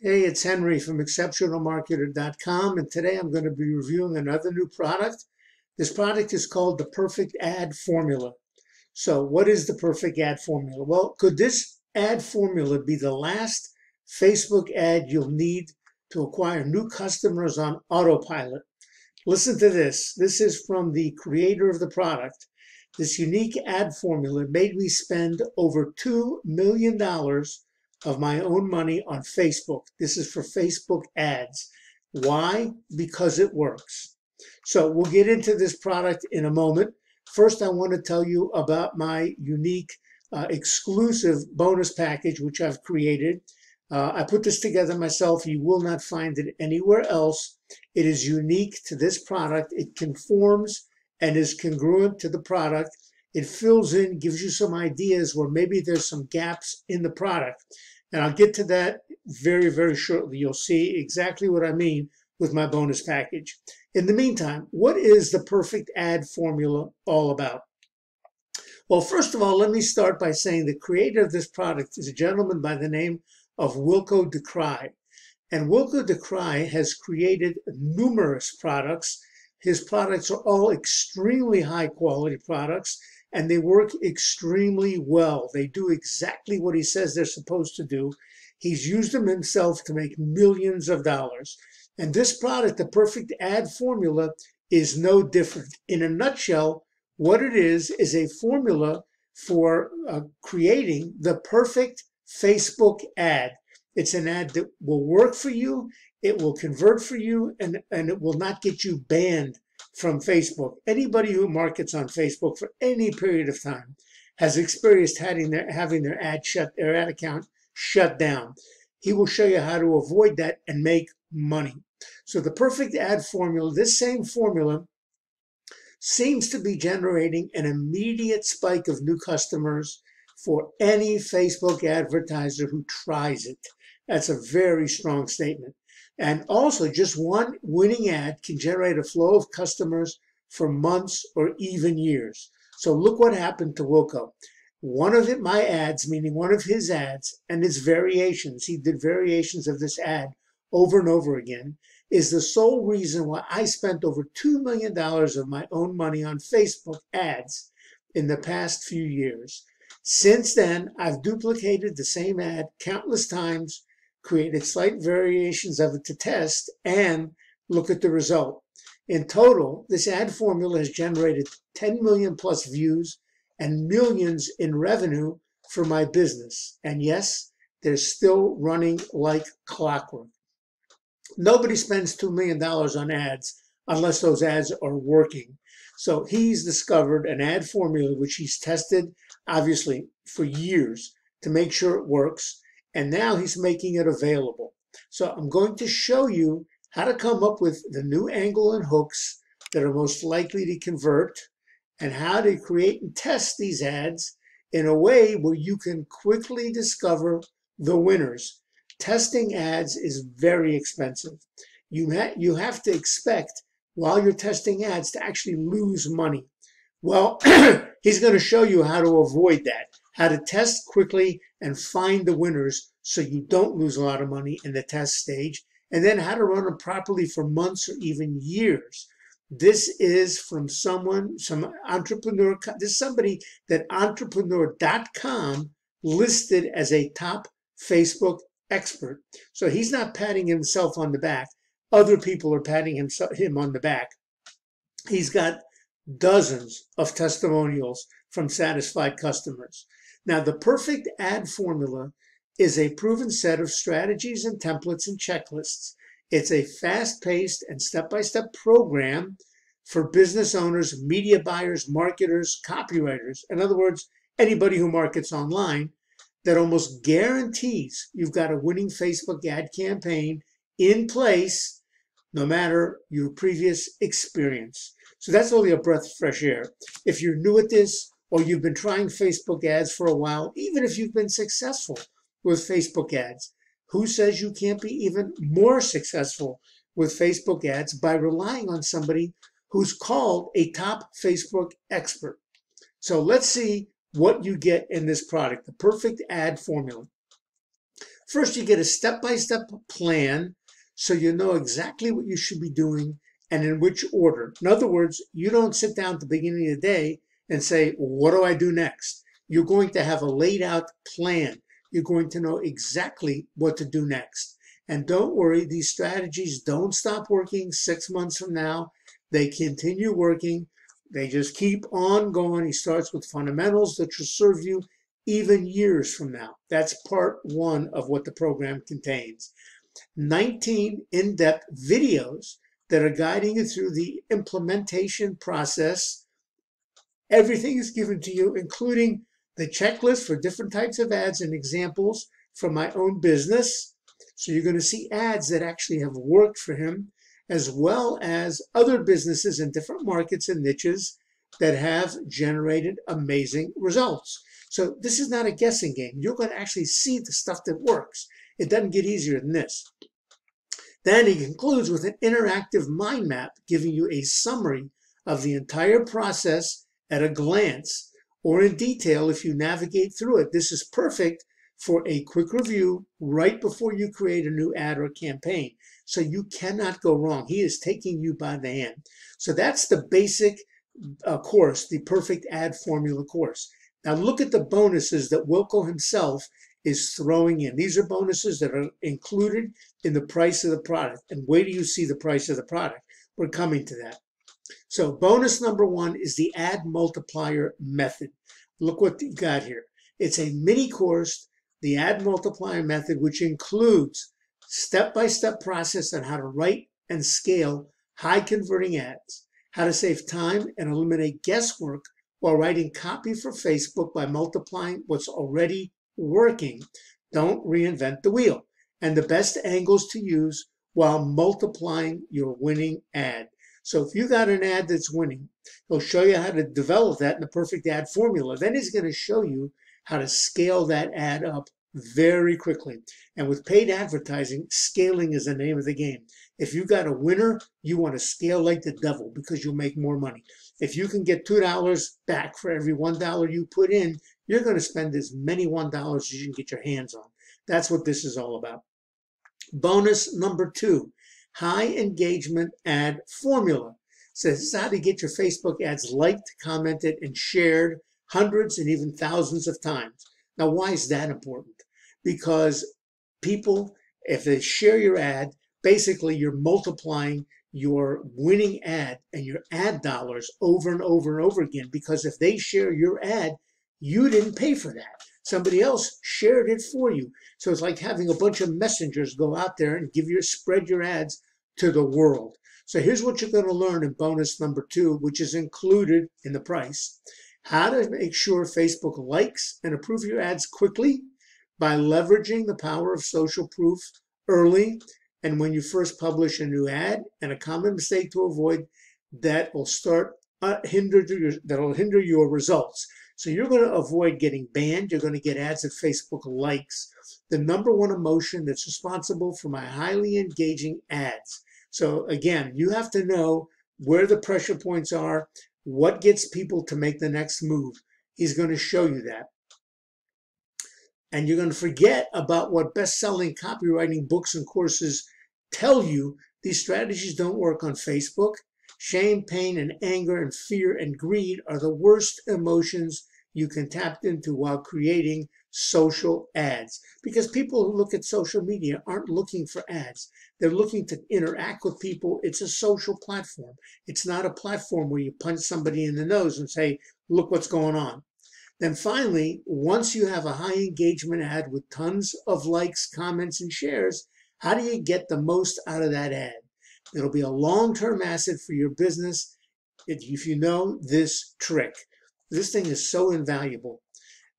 Hey, it's Henry from Exceptionalmarketer.com, and today I'm going to be reviewing another new product. This product is called the Perfect Ad Formula. So what is the Perfect Ad Formula? Well, could this ad formula be the last Facebook ad you'll need to acquire new customers on autopilot? Listen to this. This is from the creator of the product. This unique ad formula made me spend over $2 million of my own money on Facebook. This is for Facebook ads. Why? Because it works. So we'll get into this product in a moment. First, I want to tell you about my unique exclusive bonus package, which I've created. I put this together myself. You will not find it anywhere else. It is unique to this product. It conforms and is congruent to the product. It fills in, gives you some ideas where maybe there's some gaps in the product. And I'll get to that very, very shortly. You'll see exactly what I mean with my bonus package. In the meantime, what is the Perfect Ad Formula all about? Well, first of all, let me start by saying the creator of this product is a gentleman by the name of Wilco de Vrij. And Wilco de Vrij has created numerous products. His products are all extremely high quality products, and they work extremely well. They do exactly what he says they're supposed to do. He's used them himself to make millions of dollars. And this product, the Perfect Ad Formula, is no different. In a nutshell, what it is a formula for creating the perfect Facebook ad. It's an ad that will work for you, it will convert for you, and it will not get you banned from Facebook. Anybody who markets on Facebook for any period of time has experienced having their ad account shut down. He will show you how to avoid that and make money. So the Perfect Ad Formula, this same formula, seems to be generating an immediate spike of new customers for any Facebook advertiser who tries it. That's a very strong statement. And also, just one winning ad can generate a flow of customers for months or even years. So look what happened to Wilco. One of my ads, meaning one of his ads and its variations, he did variations of this ad over and over again, is the sole reason why I spent over $2 million of my own money on Facebook ads in the past few years. Since then, I've duplicated the same ad countless times, created slight variations of it to test, and look at the result. In total, this ad formula has generated 10 million plus views and millions in revenue for my business. And yes, they're still running like clockwork. Nobody spends $2 million on ads unless those ads are working. So he's discovered an ad formula which he's tested, obviously, for years to make sure it works. And now he's making it available. So I'm going to show you how to come up with the new angle and hooks that are most likely to convert and how to create and test these ads in a way where you can quickly discover the winners. Testing ads is very expensive. You have to expect, while you're testing ads, to actually lose money. Well, he's going to show you how to avoid that, how to test quickly and find the winners so you don't lose a lot of money in the test stage, and then how to run them properly for months or even years. This is from somebody that Entrepreneur.com listed as a top Facebook expert. So he's not patting himself on the back. Other people are patting him on the back. He's got dozens of testimonials from satisfied customers. Now, the Perfect Ad Formula is a proven set of strategies and templates and checklists. It's a fast-paced and step-by-step program for business owners, media buyers, marketers, copywriters. In other words, anybody who markets online, that almost guarantees you've got a winning Facebook ad campaign in place, no matter your previous experience. So that's only a breath of fresh air. If you're new at this, or you've been trying Facebook ads for a while, even if you've been successful with Facebook ads, who says you can't be even more successful with Facebook ads by relying on somebody who's called a top Facebook expert? So let's see what you get in this product, the Perfect Ad Formula. First, you get a step-by-step plan so you know exactly what you should be doing and in which order. In other words, you don't sit down at the beginning of the day and say, what do I do next? You're going to have a laid out plan. You're going to know exactly what to do next. And don't worry, these strategies don't stop working 6 months from now. They continue working. They just keep on going. He starts with fundamentals that will serve you even years from now. That's part one of what the program contains. 19 in-depth videos that are guiding you through the implementation process. Everything is given to you, including the checklist for different types of ads and examples from my own business. So you're going to see ads that actually have worked for him, as well as other businesses in different markets and niches that have generated amazing results. So this is not a guessing game. You're going to actually see the stuff that works. It doesn't get easier than this. Then he concludes with an interactive mind map, giving you a summary of the entire process at a glance or in detail if you navigate through it. This is perfect for a quick review right before you create a new ad or campaign. So you cannot go wrong. He is taking you by the hand. So that's the basic course, the Perfect Ad Formula course. Now look at the bonuses that Wilco himself is throwing in. These are bonuses that are included in the price of the product. And where do you see the price of the product? We're coming to that. So bonus number one is the ad multiplier method. Look what you got here. It's a mini course, the ad multiplier method, which includes step-by-step process on how to write and scale high converting ads, how to save time and eliminate guesswork while writing copy for Facebook by multiplying what's already working. Don't reinvent the wheel. And the best angles to use while multiplying your winning ad. So if you got an ad that's winning, he'll show you how to develop that in the Perfect Ad Formula. Then he's going to show you how to scale that ad up very quickly. And with paid advertising, scaling is the name of the game. If you got a winner, you want to scale like the devil because you'll make more money. If you can get $2 back for every $1 you put in, you're going to spend as many $1 as you can get your hands on. That's what this is all about. Bonus number two, high engagement ad formula. So this is how to get your Facebook ads liked, commented, and shared hundreds and even thousands of times. Now, why is that important? Because people, if they share your ad, basically you're multiplying your winning ad and your ad dollars over and over and over again, because if they share your ad, you didn't pay for that. Somebody else shared it for you. So it's like having a bunch of messengers go out there and spread your ads to the world. So here's what you're going to learn in bonus number two, which is included in the price. How to make sure Facebook likes and approves your ads quickly by leveraging the power of social proof early and when you first publish a new ad, and a common mistake to avoid that will hinder your results. So you're going to avoid getting banned. You're going to get ads that Facebook likes. The number one emotion that's responsible for my highly engaging ads. So again, you have to know where the pressure points are, what gets people to make the next move. He's going to show you that. And you're going to forget about what best-selling copywriting books and courses tell you. These strategies don't work on Facebook. Shame, pain, and anger, and fear, and greed are the worst emotions you can tap into while creating social ads. Because people who look at social media aren't looking for ads. They're looking to interact with people. It's a social platform. It's not a platform where you punch somebody in the nose and say, look what's going on. Then finally, once you have a high engagement ad with tons of likes, comments, and shares, how do you get the most out of that ad? It'll be a long-term asset for your business if you know this trick. This thing is so invaluable.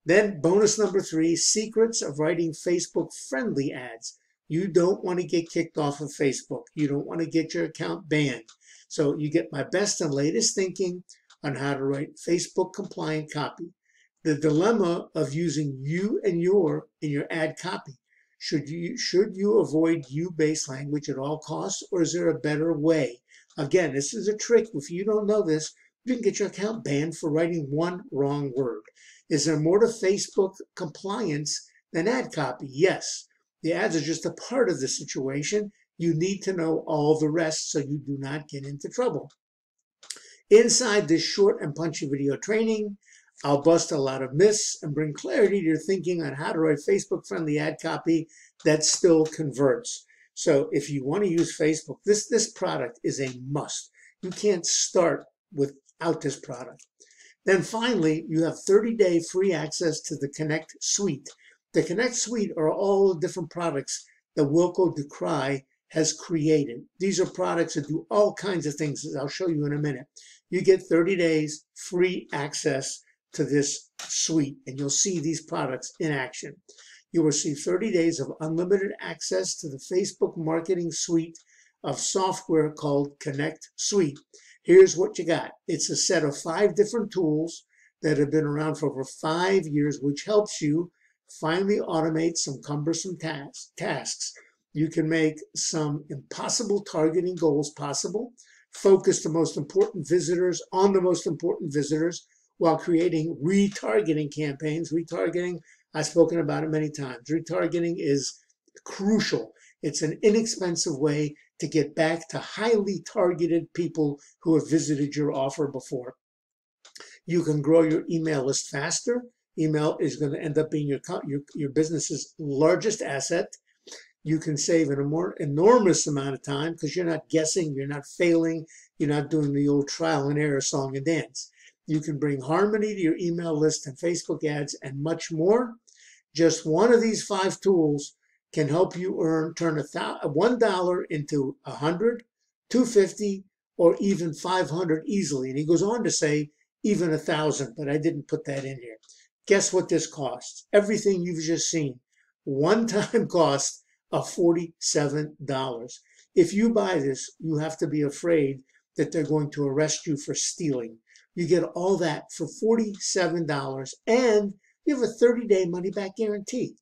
Then bonus number three, secrets of writing Facebook-friendly ads. You don't want to get kicked off of Facebook. You don't want to get your account banned. So you get my best and latest thinking on how to write Facebook-compliant copy. The dilemma of using you and your in your ad copy. Should you avoid you-based language at all costs, or is there a better way? Again, this is a trick. If you don't know this, you can get your account banned for writing one wrong word. Is there more to Facebook compliance than ad copy? Yes. The ads are just a part of the situation. You need to know all the rest so you do not get into trouble. Inside this short and punchy video training, I'll bust a lot of myths and bring clarity to your thinking on how to write Facebook-friendly ad copy that still converts. So if you want to use Facebook, this product is a must. You can't start without this product. Then finally, you have 30-day free access to the Connect Suite. The Connect Suite are all the different products that Wilco de Vrij has created. These are products that do all kinds of things, as I'll show you in a minute. You get 30 days free access to this suite, and you'll see these products in action. You will receive 30 days of unlimited access to the Facebook marketing suite of software called Connect Suite. Here's what you got. It's a set of 5 different tools that have been around for over 5 years, which helps you finally automate some cumbersome tasks. You can make some impossible targeting goals possible, focus the most important visitors on the most important visitors, while creating retargeting campaigns. Retargeting, I've spoken about it many times. Retargeting is crucial. It's an inexpensive way to get back to highly targeted people who have visited your offer before. You can grow your email list faster. Email is going to end up being your business's largest asset. You can save an enormous amount of time because you're not guessing, you're not failing, you're not doing the old trial and error song and dance. You can bring harmony to your email list and Facebook ads and much more. Just one of these 5 tools can help you turn $1 into $100, $250, or even $500 easily. And he goes on to say even $1,000, but I didn't put that in here. Guess what this costs? Everything you've just seen. One-time cost of $47. If you buy this, you have to be afraid that they're going to arrest you for stealing. You get all that for $47, and you have a 30-day money-back guarantee.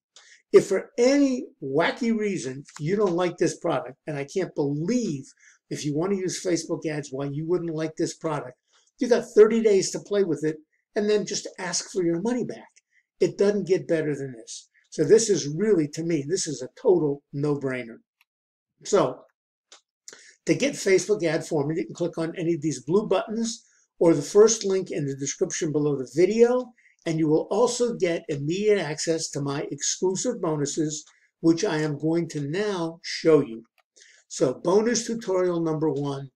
If for any wacky reason you don't like this product, and I can't believe if you want to use Facebook ads why you wouldn't like this product, you got 30 days to play with it and then just ask for your money back. It doesn't get better than this. So this is really, to me, this is a total no-brainer. So to get Facebook ad formula, you can click on any of these blue buttons or the first link in the description below the video, and you will also get immediate access to my exclusive bonuses, which I am going to now show you. So bonus tutorial number 1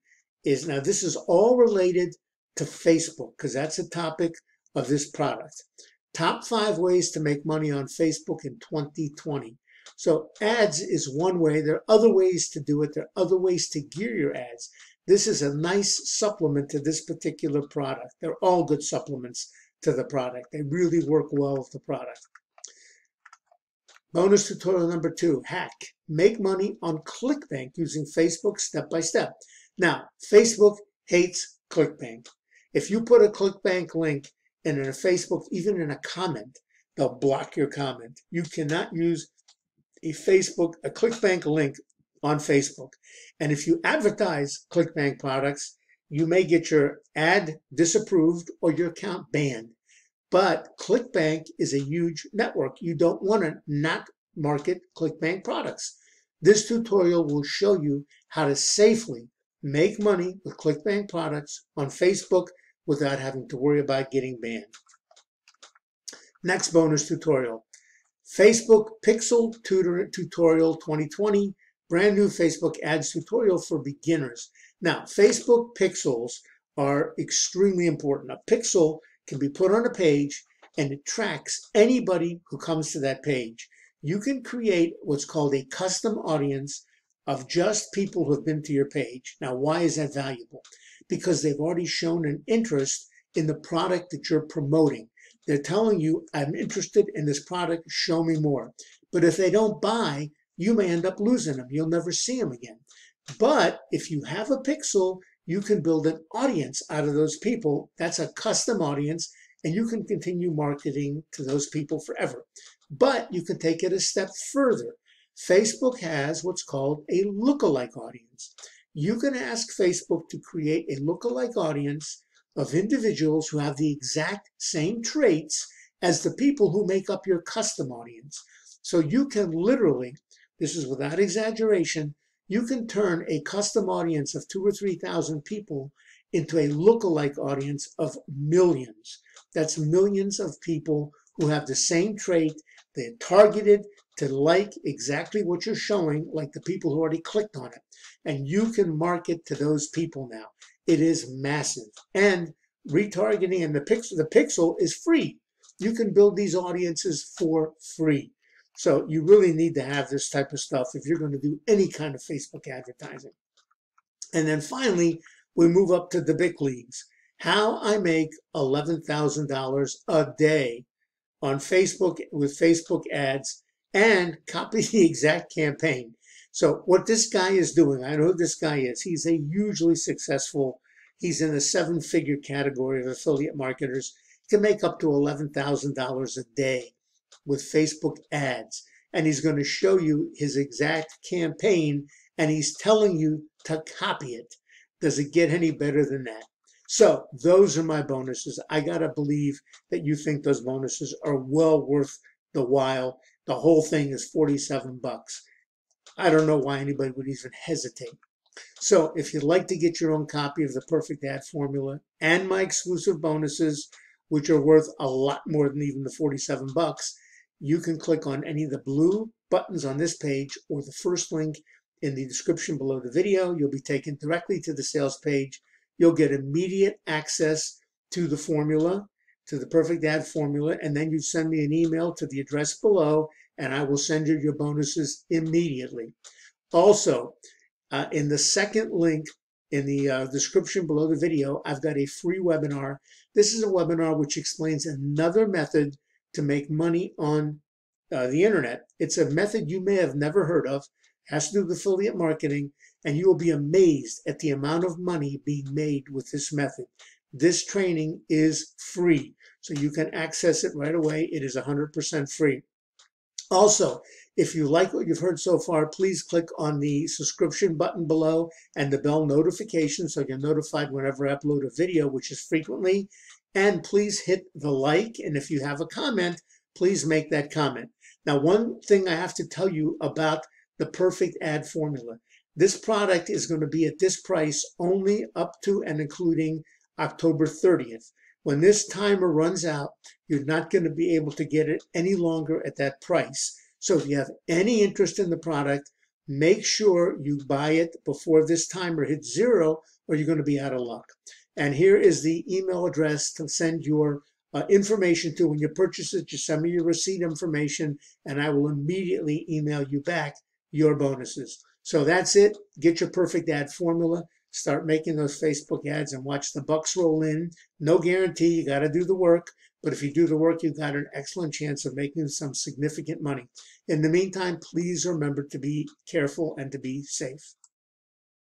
is, now this is all related to Facebook because that's the topic of this product. Top 5 ways to make money on Facebook in 2020. So ads is one way. There are other ways to do it. There are other ways to gear your ads. This is a nice supplement to this particular product. They're all good supplements to the product. They really work well with the product. Bonus tutorial number 2, hack. Make money on ClickBank using Facebook step-by-step. Now, Facebook hates ClickBank. If you put a ClickBank link in a Facebook, even in a comment, they'll block your comment. You cannot use a ClickBank link on Facebook. And if you advertise ClickBank products, you may get your ad disapproved or your account banned. But ClickBank is a huge network. You don't want to not market ClickBank products. This tutorial will show you how to safely make money with ClickBank products on Facebook without having to worry about getting banned. Next bonus tutorial, Facebook Pixel Tutorial 2020, brand new Facebook ads tutorial for beginners. Now, Facebook pixels are extremely important. A pixel can be put on a page and it tracks anybody who comes to that page. You can create what's called a custom audience of just people who have been to your page. Now, why is that valuable? Because they've already shown an interest in the product that you're promoting. They're telling you, I'm interested in this product, show me more. But if they don't buy, you may end up losing them. You'll never see them again. But if you have a pixel, you can build an audience out of those people. That's a custom audience, and you can continue marketing to those people forever. But you can take it a step further. Facebook has what's called a lookalike audience. You can ask Facebook to create a lookalike audience of individuals who have the exact same traits as the people who make up your custom audience. So you can literally this is without exaggeration, you can turn a custom audience of 2,000 or 3,000 people into a lookalike audience of millions. That's millions of people who have the same trait. They're targeted to like exactly what you're showing, like the people who already clicked on it. And you can market to those people now. It is massive. And retargeting and the pixel is free. You can build these audiences for free. So you really need to have this type of stuff if you're going to do any kind of Facebook advertising. And then finally, we move up to the big leagues. How I make $11,000 a day on Facebook with Facebook ads and copy the exact campaign. So what this guy is doing, I know who this guy is. He's a hugely successful, he's in the 7-figure category of affiliate marketers. He can make up to $11,000 a day with Facebook ads. And he's going to show you his exact campaign and he's telling you to copy it. Does it get any better than that? So those are my bonuses. I got to believe that you think those bonuses are well worth the while. The whole thing is $47. I don't know why anybody would even hesitate. So if you'd like to get your own copy of the Perfect Ad Formula and my exclusive bonuses, which are worth a lot more than even the $47, you can click on any of the blue buttons on this page or the first link in the description below the video. You'll be taken directly to the sales page. You'll get immediate access to the formula, to the Perfect Ad Formula, and then you send me an email to the address below, and I will send you your bonuses immediately. Also, in the second link in the description below the video, I've got a free webinar. This is a webinar which explains another method to make money on the internet. It's a method you may have never heard of. Has to do with affiliate marketing, and you will be amazed at the amount of money being made with this method. This training is free, so you can access it right away. It is 100% free. Also, if you like what you've heard so far, please click on the subscription button below and the bell notification so you're notified whenever I upload a video, which is frequently. And please hit the like, and if you have a comment, please make that comment. Now, one thing I have to tell you about the Perfect Ad Formula. This product is going to be at this price only up to and including October 30th. When this timer runs out, you're not going to be able to get it any longer at that price. So if you have any interest in the product, make sure you buy it before this timer hits zero, or you're going to be out of luck. And here is the email address to send your information to. When you purchase it, just send me your receipt information, and I will immediately email you back your bonuses. So that's it. Get your Perfect Ad Formula. Start making those Facebook ads and watch the bucks roll in. No guarantee. You got to do the work. But if you do the work, you've got an excellent chance of making some significant money. In the meantime, please remember to be careful and to be safe.